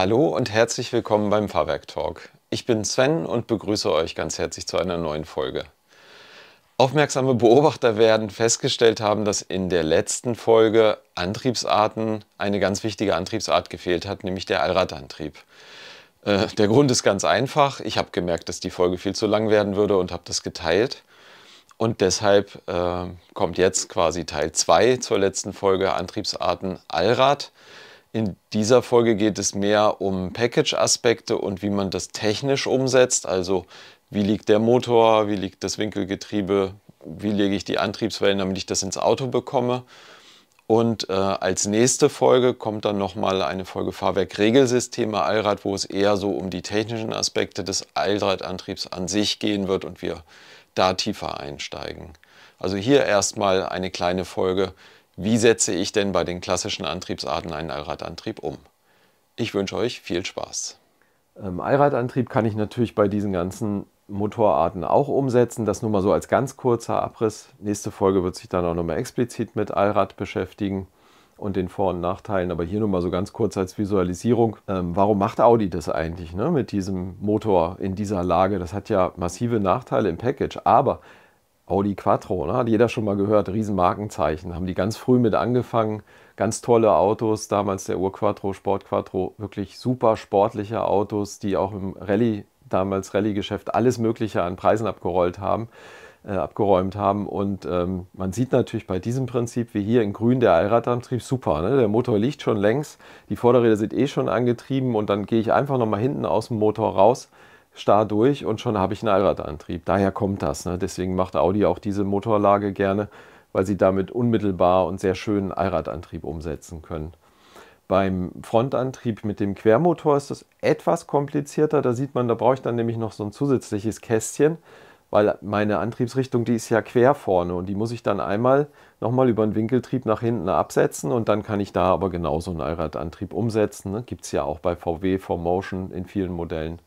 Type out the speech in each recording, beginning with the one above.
Hallo und herzlich willkommen beim Fahrwerk Talk. Ich bin Sven und begrüße euch ganz herzlich zu einer neuen Folge. Aufmerksame Beobachter werden festgestellt haben, dass in der letzten Folge Antriebsarten eine ganz wichtige Antriebsart gefehlt hat, nämlich der Allradantrieb. Der Grund ist ganz einfach. Ich habe gemerkt, dass die Folge viel zu lang werden würde und habe das geteilt. Und deshalb kommt jetzt quasi Teil 2 zur letzten Folge Antriebsarten Allrad. In dieser Folge geht es mehr um Package-Aspekte und wie man das technisch umsetzt. Also wie liegt der Motor, wie liegt das Winkelgetriebe, wie lege ich die Antriebswellen, damit ich das ins Auto bekomme. Und als nächste Folge kommt dann nochmal eine Folge Fahrwerk-Regelsysteme Allrad, wo es eher so um die technischen Aspekte des Allradantriebs an sich gehen wird und wir da tiefer einsteigen. Also hier erstmal eine kleine Folge. Wie setze ich denn bei den klassischen Antriebsarten einen Allradantrieb um? Ich wünsche euch viel Spaß. Allradantrieb kann ich natürlich bei diesen ganzen Motorarten auch umsetzen. Das nur mal so als ganz kurzer Abriss. Nächste Folge wird sich dann auch nochmal explizit mit Allrad beschäftigen und den Vor- und Nachteilen. Aber hier nur mal so ganz kurz als Visualisierung. Warum macht Audi das eigentlich, ne, mit diesem Motor in dieser Lage? Das hat ja massive Nachteile im Package, aber Audi Quattro, ne? Hat jeder schon mal gehört, Riesenmarkenzeichen, haben die ganz früh mit angefangen, ganz tolle Autos, damals der Urquattro, Sportquattro, wirklich super sportliche Autos, die auch im Rallye, damals Rallye-Geschäft, alles Mögliche an Preisen abgeräumt haben und man sieht natürlich bei diesem Prinzip, wie hier in grün der Allradantrieb, super, ne? Der Motor liegt schon längs, die Vorderräder sind eh schon angetrieben und dann gehe ich einfach nochmal hinten aus dem Motor raus, starr durch und schon habe ich einen Allradantrieb. Daher kommt das, ne? Deswegen macht Audi auch diese Motorlage gerne, weil sie damit unmittelbar und sehr schön Allradantrieb umsetzen können. Beim Frontantrieb mit dem Quermotor ist das etwas komplizierter. Da sieht man, da brauche ich dann nämlich noch so ein zusätzliches Kästchen, weil meine Antriebsrichtung, die ist ja quer vorne und die muss ich dann einmal nochmal über den Winkeltrieb nach hinten absetzen und dann kann ich da aber genauso einen Allradantrieb umsetzen, ne? Gibt es ja auch bei VW, 4motion in vielen Modellen.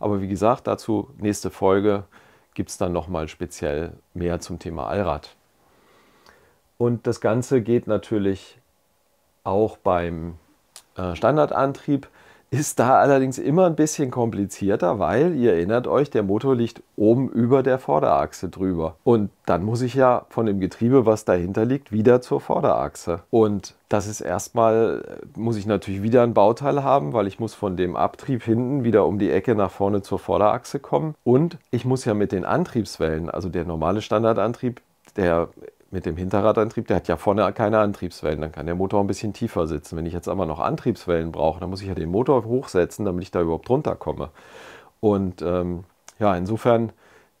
Aber wie gesagt, dazu nächste Folge gibt es dann nochmal speziell mehr zum Thema Allrad. Und das Ganze geht natürlich auch beim Standardantrieb, ist da allerdings immer ein bisschen komplizierter, weil, ihr erinnert euch, der Motor liegt oben über der Vorderachse drüber. Und dann muss ich ja von dem Getriebe, was dahinter liegt, wieder zur Vorderachse. Und das ist erstmal, muss ich natürlich wieder ein Bauteil haben, weil ich muss von dem Abtrieb hinten wieder um die Ecke nach vorne zur Vorderachse kommen. Und ich muss ja mit den Antriebswellen, also der normale Standardantrieb, der mit dem Hinterradantrieb, der hat ja vorne keine Antriebswellen, dann kann der Motor ein bisschen tiefer sitzen. Wenn ich jetzt aber noch Antriebswellen brauche, dann muss ich ja den Motor hochsetzen, damit ich da überhaupt runterkomme. Und ja, insofern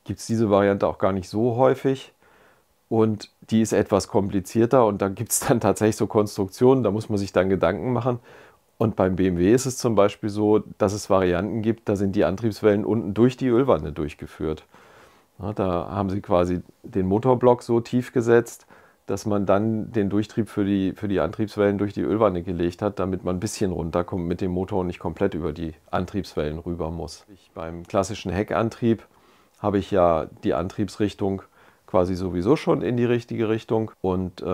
gibt es diese Variante auch gar nicht so häufig und die ist etwas komplizierter und da gibt es dann tatsächlich so Konstruktionen, da muss man sich dann Gedanken machen. Und beim BMW ist es zum Beispiel so, dass es Varianten gibt, da sind die Antriebswellen unten durch die Ölwanne durchgeführt. Da haben sie quasi den Motorblock so tief gesetzt, dass man dann den Durchtrieb für die Antriebswellen durch die Ölwanne gelegt hat, damit man ein bisschen runterkommt mit dem Motor und nicht komplett über die Antriebswellen rüber muss. Beim klassischen Heckantrieb habe ich ja die Antriebsrichtung quasi sowieso schon in die richtige Richtung und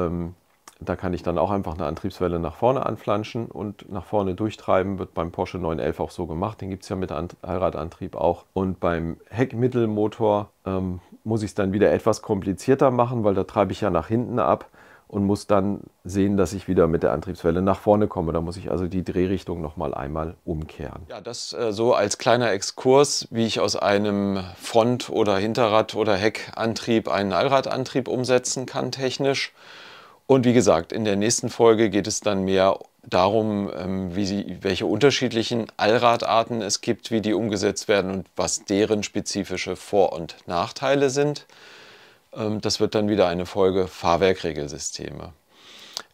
da kann ich dann auch einfach eine Antriebswelle nach vorne anflanschen und nach vorne durchtreiben. Wird beim Porsche 911 auch so gemacht. Den gibt es ja mit Allradantrieb auch. Und beim Heckmittelmotor muss ich es dann wieder etwas komplizierter machen, weil da treibe ich ja nach hinten ab und muss dann sehen, dass ich wieder mit der Antriebswelle nach vorne komme. Da muss ich also die Drehrichtung nochmal einmal umkehren. Ja, das so als kleiner Exkurs, wie ich aus einem Front- oder Hinterrad- oder Heckantrieb einen Allradantrieb umsetzen kann technisch. Und wie gesagt, in der nächsten Folge geht es dann mehr darum, welche unterschiedlichen Allradarten es gibt, wie die umgesetzt werden und was deren spezifische Vor- und Nachteile sind. Das wird dann wieder eine Folge Fahrwerkregelsysteme.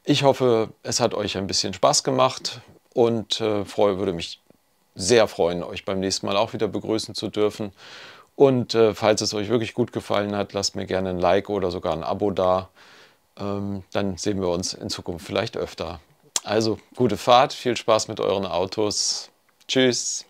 Ich hoffe, es hat euch ein bisschen Spaß gemacht und würde mich sehr freuen, euch beim nächsten Mal auch wieder begrüßen zu dürfen. Und falls es euch wirklich gut gefallen hat, lasst mir gerne ein Like oder sogar ein Abo da. Dann sehen wir uns in Zukunft vielleicht öfter. Also, gute Fahrt, viel Spaß mit euren Autos. Tschüss!